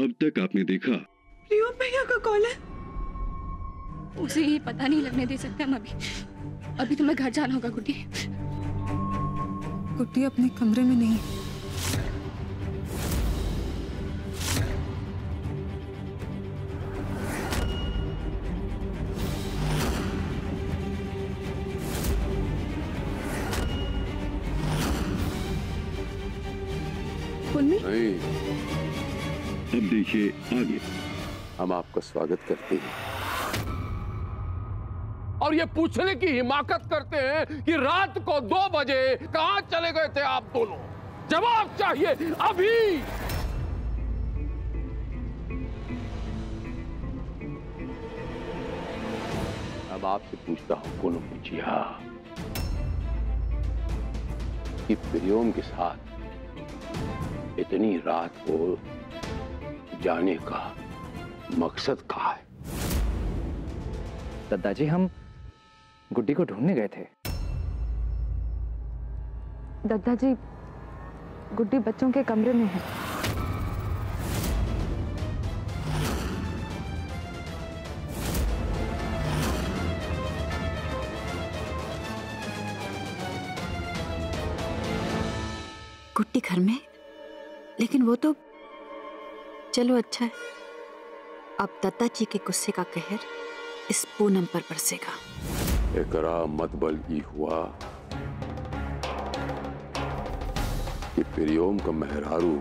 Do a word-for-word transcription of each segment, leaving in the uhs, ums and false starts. अब तक आपने देखा। प्रियोम भैया का कॉल है, उसे ये पता नहीं लगने दे सकते हम। अभी अभी तुम्हें घर जाना होगा गुड्डी। गुड्डी अपने कमरे में नहीं। नहीं। अब देखिए आगे। हम आपका स्वागत करते हैं और ये पूछने की हिमाकत करते हैं कि रात को दो बजे कहां चले गए थे आप दोनों। जवाब चाहिए अभी। अब आपसे पूछता हूं कोनो पूछिया कि प्रियोम के साथ इतनी रात को जाने का मकसद क्या है। दादाजी हम गुड्डी को ढूंढने गए थे। दद्दा जी गुड्डी बच्चों के कमरे में है। गुड्डी घर में, लेकिन वो तो चलो अच्छा है। अब दद्दा जी के गुस्से का कहर इस पूनम पर बरसेगा। एकरा मत बल्कि हुआ कि प्रियोम का मेहरारू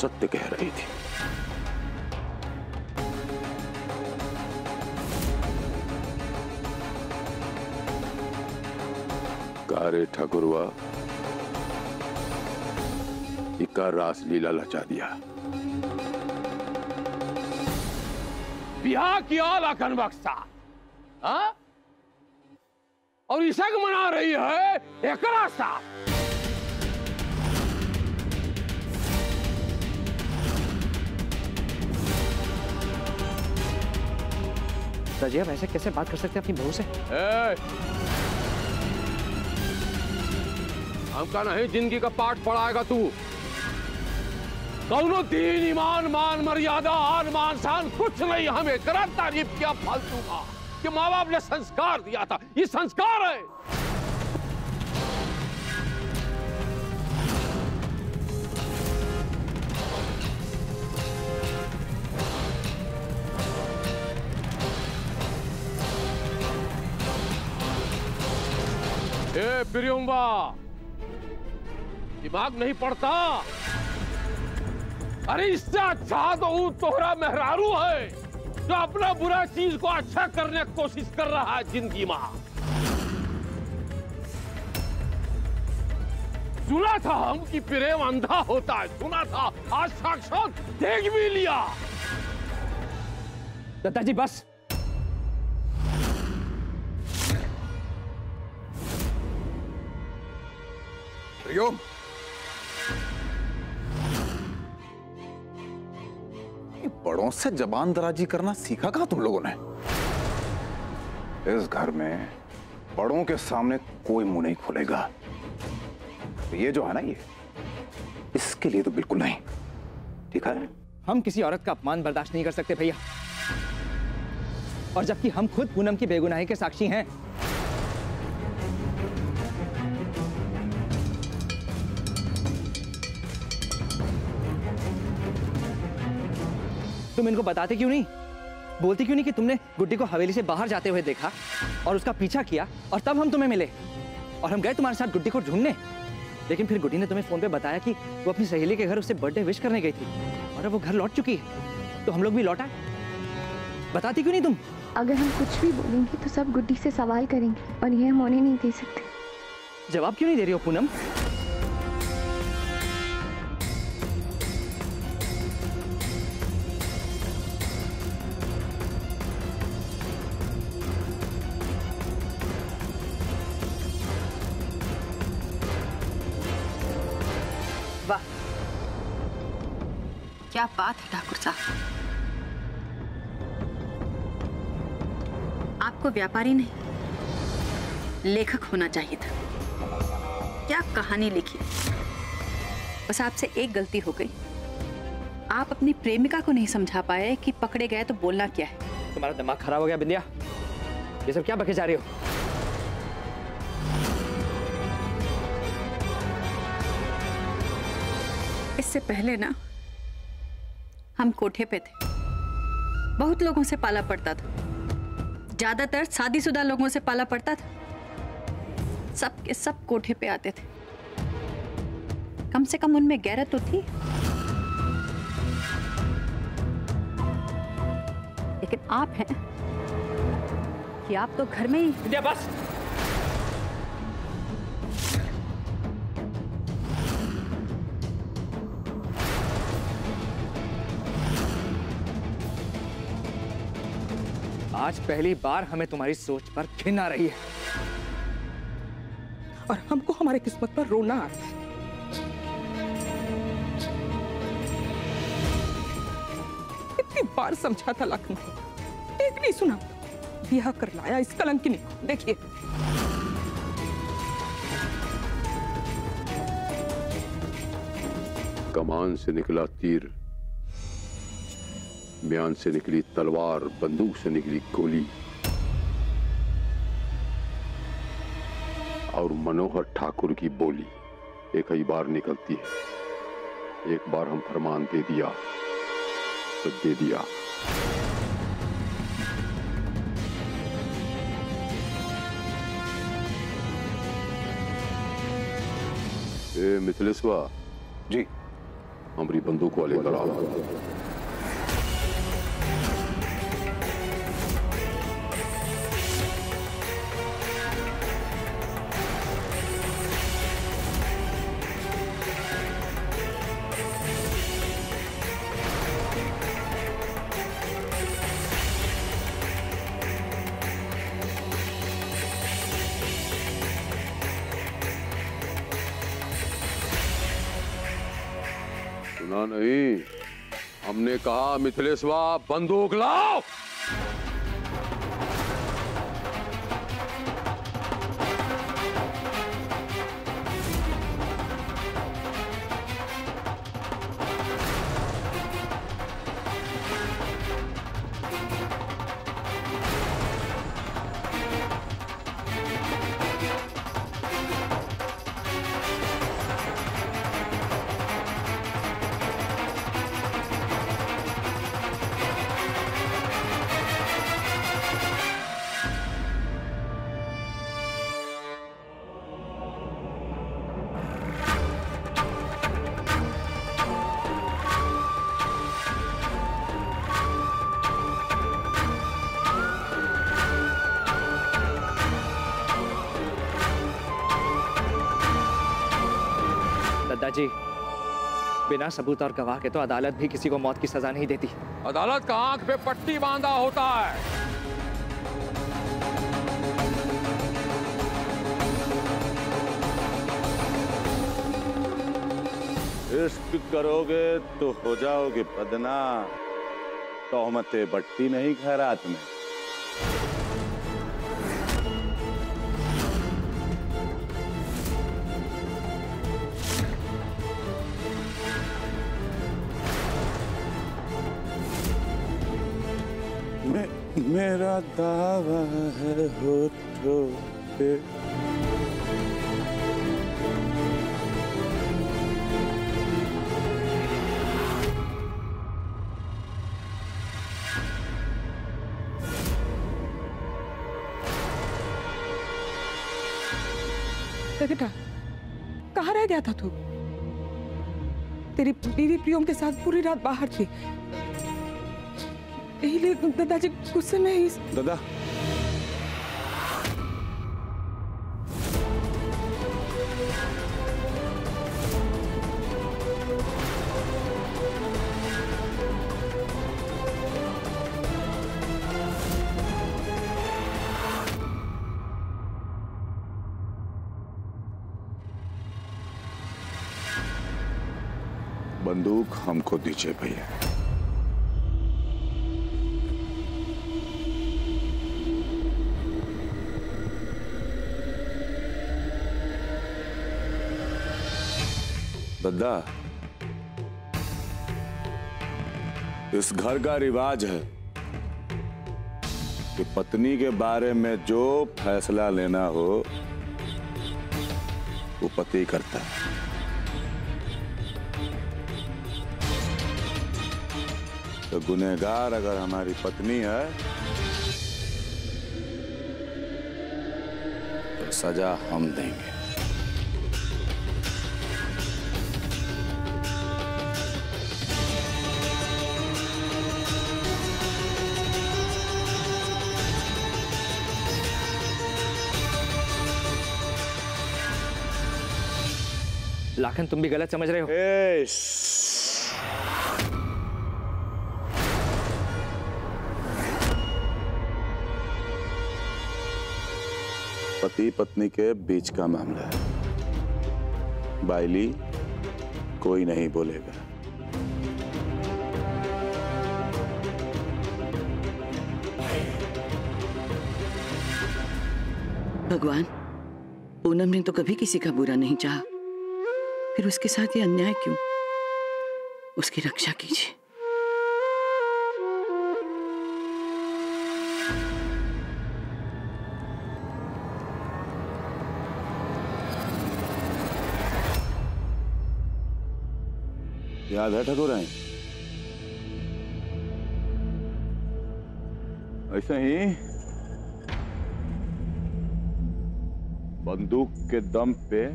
सत्य कह रही थी। कारे ठाकुरवा इका रास लीला लचा दिया। बिहार की आला कनवक्सा आ? और इसे मना रही है एकरा साहब। दादी आप ऐसे कैसे बात कर सकते हैं अपनी बहू से? हमका नहीं जिंदगी का पाठ पढ़ाएगा तू। दोनों दीन ईमान मान मर्यादा आन मान शान कुछ नहीं। हमें गलत तारीफ किया फालतू का कि माँ बाप ने संस्कार दिया था। ये संस्कार है। ए प्रियोम दिमाग नहीं पड़ता। अरे इससे अच्छा तो तोहरा मेहरारू है जो अपना बुरा चीज को अच्छा करने की कोशिश कर रहा है जिंदगी में। सुना था हम कि प्रेम अंधा होता है, सुना था, आज साक्षात देख भी लिया। दत्ता जी बस। प्रियोम बड़ों से जबान दराजी करना सीखा कहाँ तुम लोगों ने? इस घर में बड़ों के सामने कोई मुंह नहीं खोलेगा। तो ये जो है ना ये इसके लिए तो बिल्कुल नहीं। ठीक है हम किसी औरत का अपमान बर्दाश्त नहीं कर सकते भैया। और जबकि हम खुद पूनम की बेगुनाही के साक्षी हैं। तुम इनको बताते क्यों नहीं? बोलते क्यों नहीं कि तुमने गुड्डी को हवेली से बाहर जाते हुए देखा और उसका पीछा किया और तब हम तुम्हें मिले और हम गए तुम्हारे साथ गुड्डी को ढूंढने। लेकिन फिर गुड्डी ने तुम्हें फोन पे बताया कि वो अपनी सहेली के घर उससे बर्थडे विश करने गई थी और अब वो घर लौट चुकी है। तो हम लोग भी लौट आए। बताती क्यों नहीं तुम? अगर हम कुछ भी बोलेंगे तो सब गुड्डी से सवाल करेंगे और यह हम होने नहीं दे सकते। जवाब क्यों नहीं दे रही हो पूनम? क्या बात है ठाकुर साहब, आपको व्यापारी नहीं लेखक होना चाहिए था। क्या कहानी लिखी। बस आपसे एक गलती हो गई आप अपनी प्रेमिका को नहीं समझा पाए कि पकड़े गए तो बोलना क्या है। तुम्हारा दिमाग खराब हो गया बिंदिया, ये सब क्या बके जा रही हो? इससे पहले ना हम कोठे पे थे, बहुत लोगों से पाला पड़ता था, ज्यादातर शादीशुदा लोगों से पाला पड़ता था, सब के सब कोठे पे आते थे, कम से कम उनमें गैरत तो थी। लेकिन आप हैं कि आप तो घर में ही। बस आज पहली बार हमें तुम्हारी सोच पर घिन आ रही है और हमको हमारी किस्मत पर रोना आ रहा है। इतनी बार समझा था लाखन को, एक नहीं सुना, ब्याह कर लाया इस कलंकिनी को। देखिए कमान से निकला तीर, म्यान से निकली तलवार, बंदूक से निकली गोली, और मनोहर ठाकुर की बोली एक ही बार निकलती है। एक बार हम फरमान दे दिया तो दे दिया। ए मिथिलेश्वा जी, हमारी बंदूक वाले को लाओ। ना नहीं, हमने कहा मिथिलेश्वा बंदूक लाओ। जी, बिना सबूत और गवाह के तो अदालत भी किसी को मौत की सजा नहीं देती। अदालत का आंख पे पट्टी बांधा होता है। इश्क करोगे तो हो जाओगे बदना, तोहमते बट्टी नहीं खैरात में। मेरा दावा है होठों पे, बेटा कहाँ रह गया था तू? तेरी बीवी प्रियम के साथ पूरी रात बाहर थी, ले दादाजी गुस्से में ही। दादा बंदूक हमको दीजिए भैया। इस घर का रिवाज है कि पत्नी के बारे में जो फैसला लेना हो वो पति करता है। तो गुनहगार अगर हमारी पत्नी है तो सजा हम देंगे। लाखन, तुम भी गलत समझ रहे हो। पति पत्नी के बीच का मामला है, बाइली कोई नहीं बोलेगा। भगवान, पूनम ने तो कभी किसी का बुरा नहीं चाहा, फिर उसके साथ ये अन्याय क्यों? उसकी रक्षा कीजिए। याद है ठकुराई, ऐसे ही बंदूक के दम पे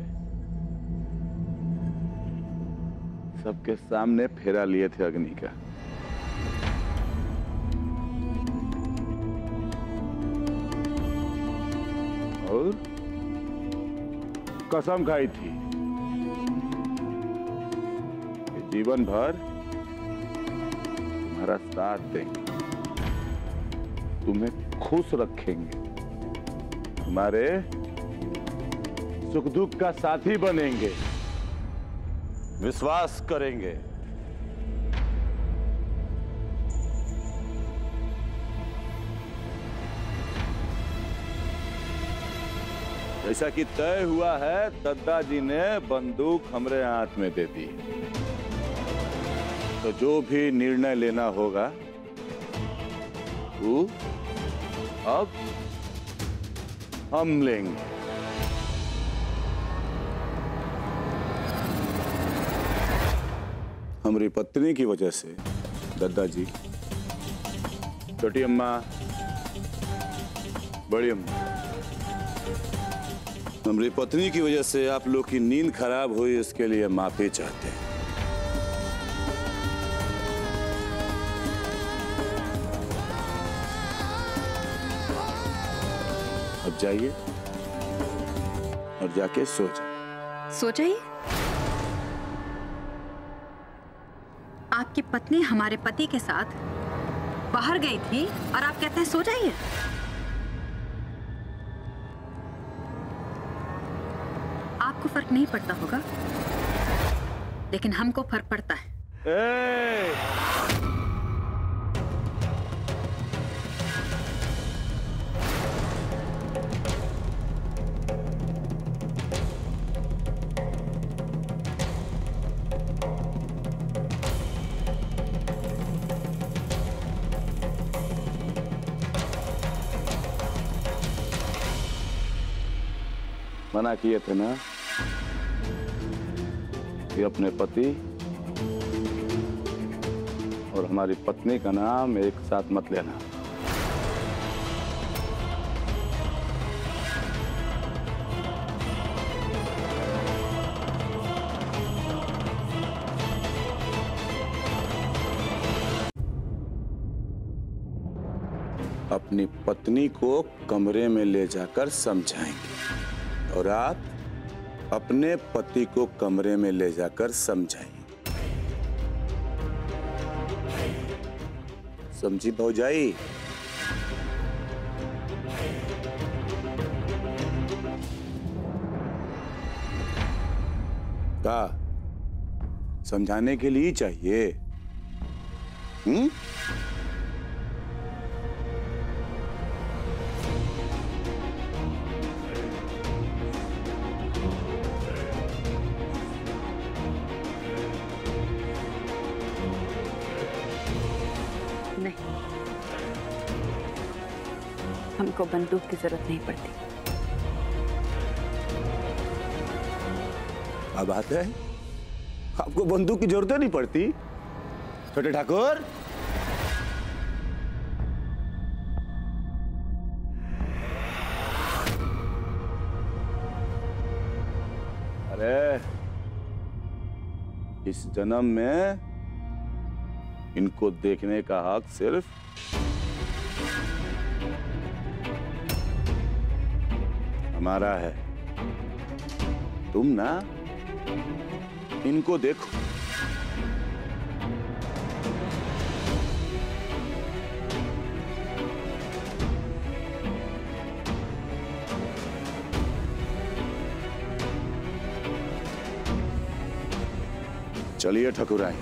सबके सामने फेरा लिए थे अग्नि का। और कसम खाई थी कि जीवन भर तुम्हारा साथ देंगे, तुम्हें खुश रखेंगे, तुम्हारे सुख दुख का साथी बनेंगे, विश्वास करेंगे। जैसा कि तय हुआ है, दद्दा जी ने बंदूक हमरे हाथ में दे दी, तो जो भी निर्णय लेना होगा वो अब हम लेंगे। हमारी पत्नी की वजह से दद्दा जी, छोटी अम्मा, बड़ी अम्मा, हमारी पत्नी की वजह से आप लोग की नींद खराब हुई, इसके लिए माफी चाहते हैं। अब जाइए और जाके सो जाइए। सो जाइए? आपकी पत्नी हमारे पति के साथ बाहर गई थी और आप कहते हैं सो जाइए? आपको फर्क नहीं पड़ता होगा, लेकिन हमको फर्क पड़ता है। ए! मना किए थे ना कि अपने पति और हमारी पत्नी का नाम एक साथ मत लेना। अपनी पत्नी को कमरे में ले जाकर समझाएंगे और आप अपने पति को कमरे में ले जाकर समझाइए। समझी भौजाई? का समझाने के लिए चाहिए। हम्म? को बंदूक की जरूरत नहीं पड़ती। अब बात है, आपको बंदूक की जरूरत नहीं पड़ती छोटे ठाकुर। अरे इस जन्म में इनको देखने का हक सिर्फ हमारा है। तुम ना इनको देखो। चलिए ठाकुराई।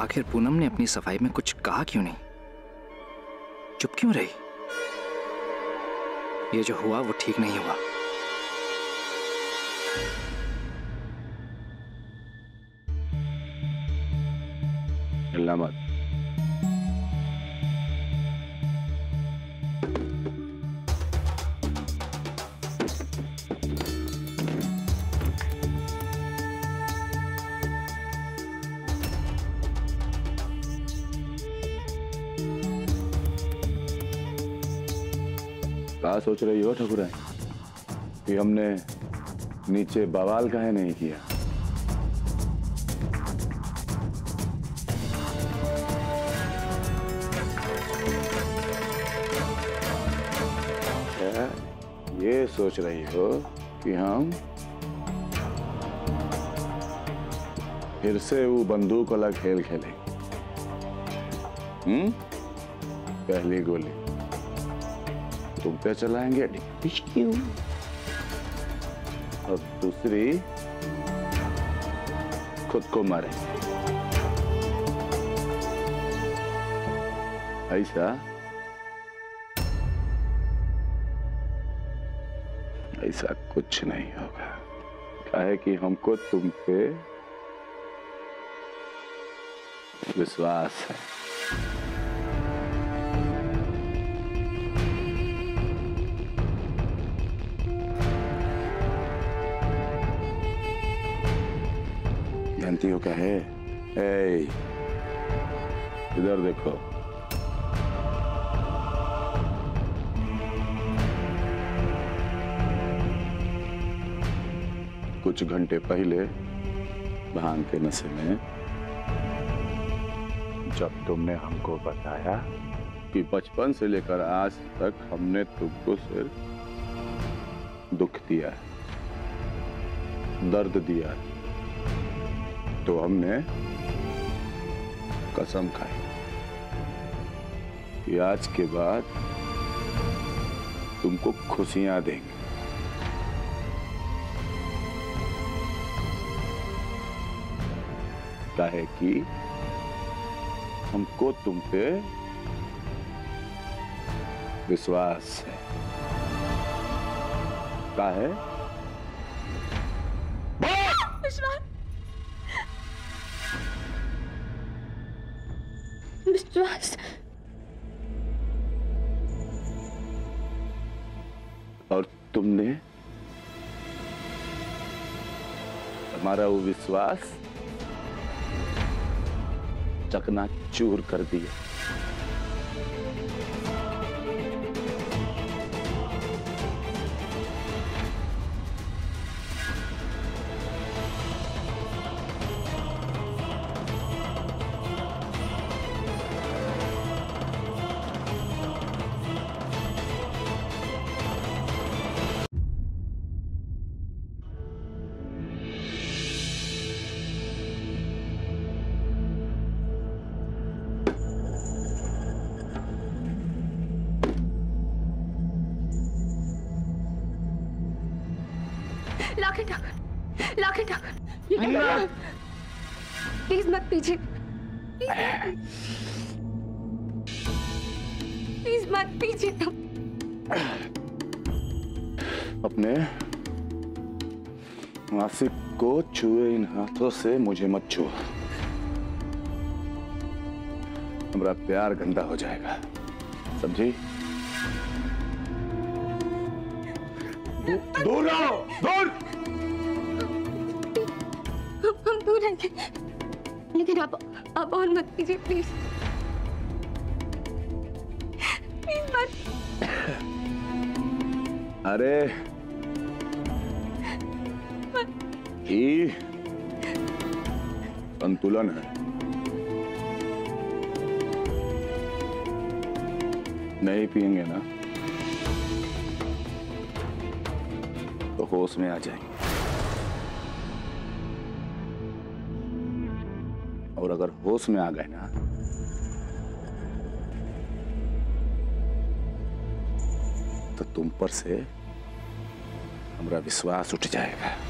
आखिर पूनम ने अपनी सफाई में कुछ कहा क्यों नहीं? चुप क्यों रही? ये जो हुआ वो ठीक नहीं हुआ। हिलना मत। क्या सोच रही हो ठाकुराई कि हमने नीचे बवाल काहे नहीं किया? क्या ये सोच रही हो कि हम फिर से वो बंदूक वाला खेल खेलेंगे? हम्म, पहली गोली तुम पे चलाएंगे क्यों? और दूसरी खुद को मारे। ऐसा ऐसा कुछ नहीं होगा। काहे कि हमको तुम पे विश्वास है। क्या है? ए, इधर देखो। कुछ घंटे पहले भांग के नशे में जब तुमने हमको बताया कि बचपन से लेकर आज तक हमने तुमको सिर्फ दुख दिया है, दर्द दिया है, तो हमने कसम खाई कि आज के बाद तुमको खुशियां देंगे। काहे कि हमको तुम पे विश्वास है। काहे विश्वास? विश्वास। और तुमने हमारा वो विश्वास चकनाचूर कर दिया। लाखन ठाकुर, लाखन ठाकुर, प्लीज मत पीजिए, प्लीज मत पीजिए। अपने मासिक को छुए इन हाथों से, मुझे मत छुओ, हमारा प्यार गंदा हो जाएगा, समझी? दूर रहो, दूर। हम दूर रहेंगे, लेकिन आप आप और मत कीजिए, प्लीज प्लीज मत। अरे संतुलन है, नहीं पिएंगे ना तो होश में आ जाएंगे, और अगर होश में आ गए ना तो तुम पर से हमारा विश्वास उठ जाएगा।